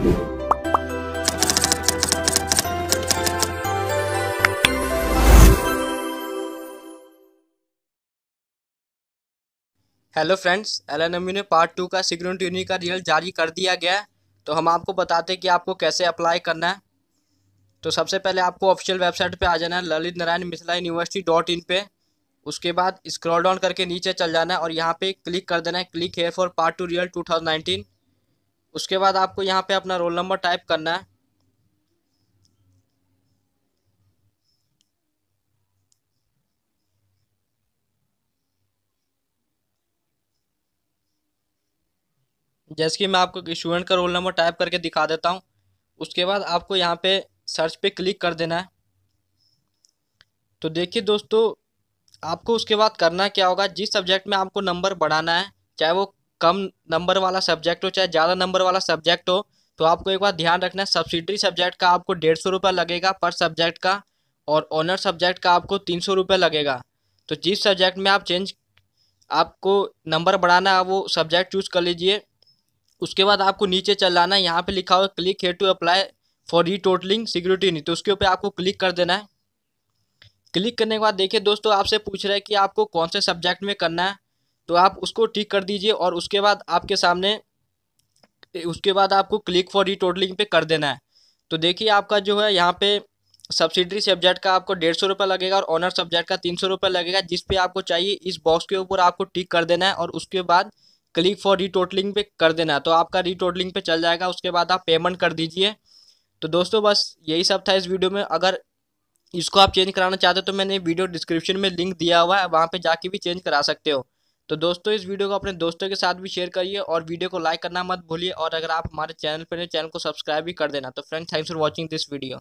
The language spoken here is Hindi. हेलो फ्रेंड्स, एलएनएमयू ने पार्ट 2 का सिक्योरिटी यूनिट का रिजल्ट जारी कर दिया गया है। तो हम आपको बताते हैं कि आपको कैसे अप्लाई करना है। तो सबसे पहले आपको ऑफिशियल वेबसाइट पे आ जाना है, ललित नारायण मिश्ला university.in पे। उसके बाद स्क्रॉल डाउन करके नीचे चल जाना है और यहाँ पे क्लिक कर देना है, क्लिक है फॉर पार्ट 2 रिजल्ट 2019। उसके बाद आपको यहाँ पे अपना रोल नंबर टाइप करना है। जैसे कि मैं आपको स्टूडेंट का रोल नंबर टाइप करके दिखा देता हूँ। उसके बाद आपको यहाँ पे सर्च पे क्लिक कर देना है। तो देखिए दोस्तों, आपको उसके बाद करना क्या होगा, जिस सब्जेक्ट में आपको नंबर बढ़ाना है, चाहे वो कम नंबर वाला सब्जेक्ट हो चाहे ज़्यादा नंबर वाला सब्जेक्ट हो, तो आपको एक बात ध्यान रखना है, सब्सिडरी सब्जेक्ट का आपको 150 रुपये लगेगा पर सब्जेक्ट का, और ऑनर सब्जेक्ट का आपको 300 रुपये लगेगा। तो जिस सब्जेक्ट में आपको नंबर बढ़ाना है वो सब्जेक्ट चूज़ कर लीजिए। उसके बाद आपको नीचे चल जाना है, यहाँ पे लिखा हुआ click here to apply for retotalling security neat, तो उसके ऊपर आपको क्लिक कर देना है। क्लिक करने के बाद देखिए दोस्तों, आपसे पूछ रहे हैं कि आपको कौन से सब्जेक्ट में करना है, तो आप उसको टिक कर दीजिए और उसके बाद आपको क्लिक फॉर रीटोटलिंग पे कर देना है। तो देखिए आपका जो है यहाँ पे सब्सिडरी सब्जेक्ट का आपको 150 रुपये लगेगा और ऑनर सब्जेक्ट का 300 रुपये लगेगा। जिस पे आपको चाहिए इस बॉक्स के ऊपर आपको टिक कर देना है और उसके बाद क्लिक फॉर रीटोटलिंग पे कर देना, तो आपका रीटोटलिंग पे चल जाएगा। उसके बाद आप पेमेंट कर दीजिए। तो दोस्तों बस यही सब था इस वीडियो में। अगर इसको आप चेंज कराना चाहते हो तो मैंने वीडियो डिस्क्रिप्शन में लिंक दिया हुआ है, वहाँ पे जाके भी चेंज करा सकते हो। तो दोस्तों इस वीडियो को अपने दोस्तों के साथ भी शेयर करिए और वीडियो को लाइक करना मत भूलिए, और अगर आप हमारे चैनल पर हैं चैनल को सब्सक्राइब भी कर देना। तो friends, thanks for watching this video.